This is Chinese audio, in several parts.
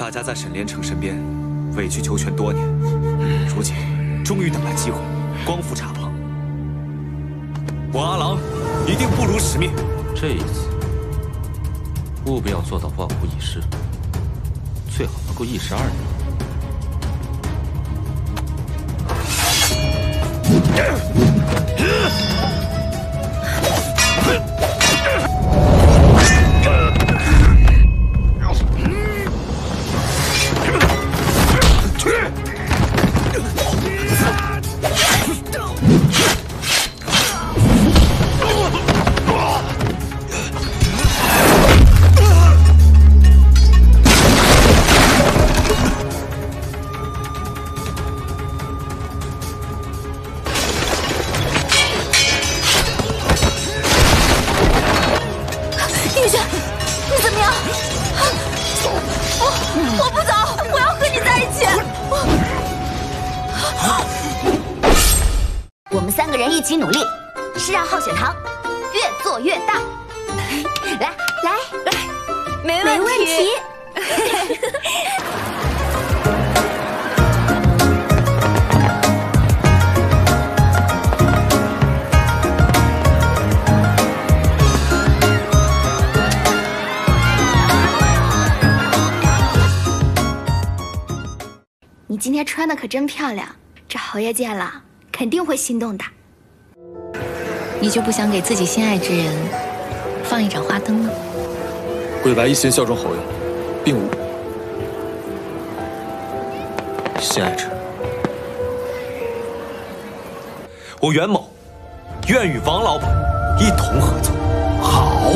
大家在沈连城身边委曲求全多年，如今终于等来机会，光复茶棚。我阿郎一定不辱使命。这一次，务必要做到万无一失，最好能够一石二鸟。 今天穿的可真漂亮，这侯爷见了肯定会心动的。你就不想给自己心爱之人放一盏花灯吗？鬼白一心效忠侯爷，并无心爱之人。我袁某愿与王老板一同合作。好，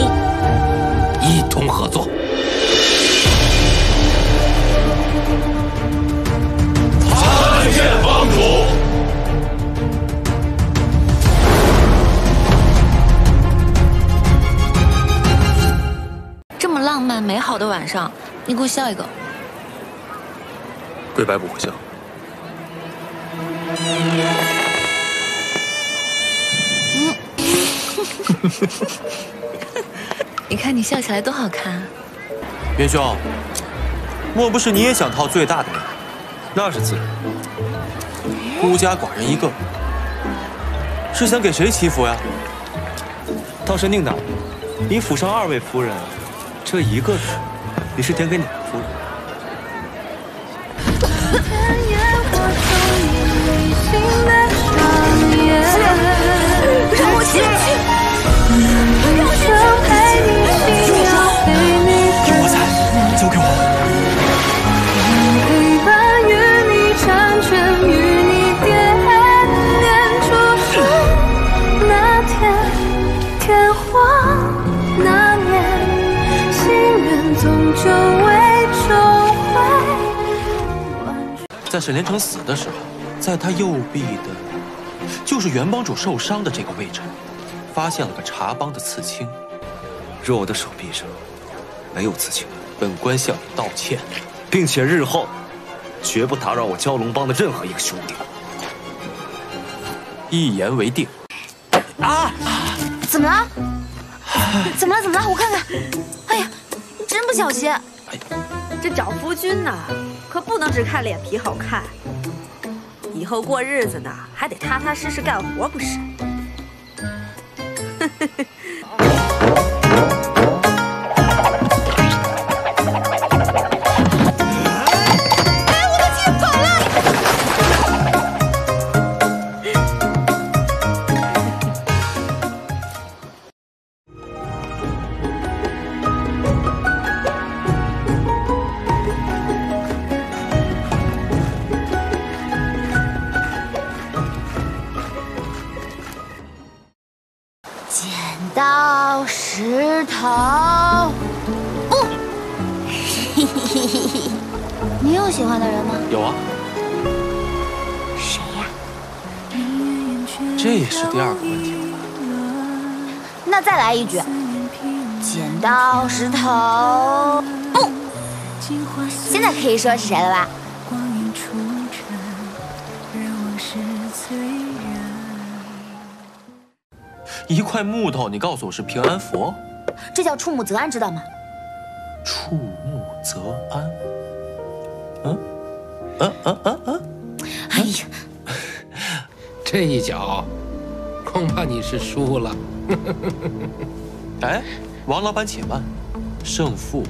一同合作。 见帮主，这么浪漫美好的晚上，你给我笑一个。桂白不会笑。嗯，你看你笑起来多好看啊！元兄，莫不是你也想套最大的脸？那是自然。 孤家寡人一个，是想给谁祈福呀？倒是宁大人，你府上二位夫人，这一个人，你是点给哪个夫人？让我进去，让我进去！有我在，有我在，交给我。 在沈连城死的时候，在他右臂的，就是袁帮主受伤的这个位置，发现了个茶帮的刺青。若我的手臂上没有刺青，本官向你道歉，并且日后绝不打扰我蛟龙帮的任何一个兄弟。一言为定。啊！怎么了？怎么了？怎么了？我看看。哎呀，真不小心。哎呀，这找夫君呢？ 可不能只看脸皮好看，以后过日子呢，还得踏踏实实干活，不是？哎，我气跑了！石头布，你有喜欢的人吗？有啊。谁呀？这也是第二个问题了吧？那再来一句，剪刀石头布，现在可以说是谁了吧？一块木头，你告诉我是平安符，这叫触目则安，知道吗？触目则安，哎呀，这一脚，恐怕你是输了。哎，王老板，且慢，胜负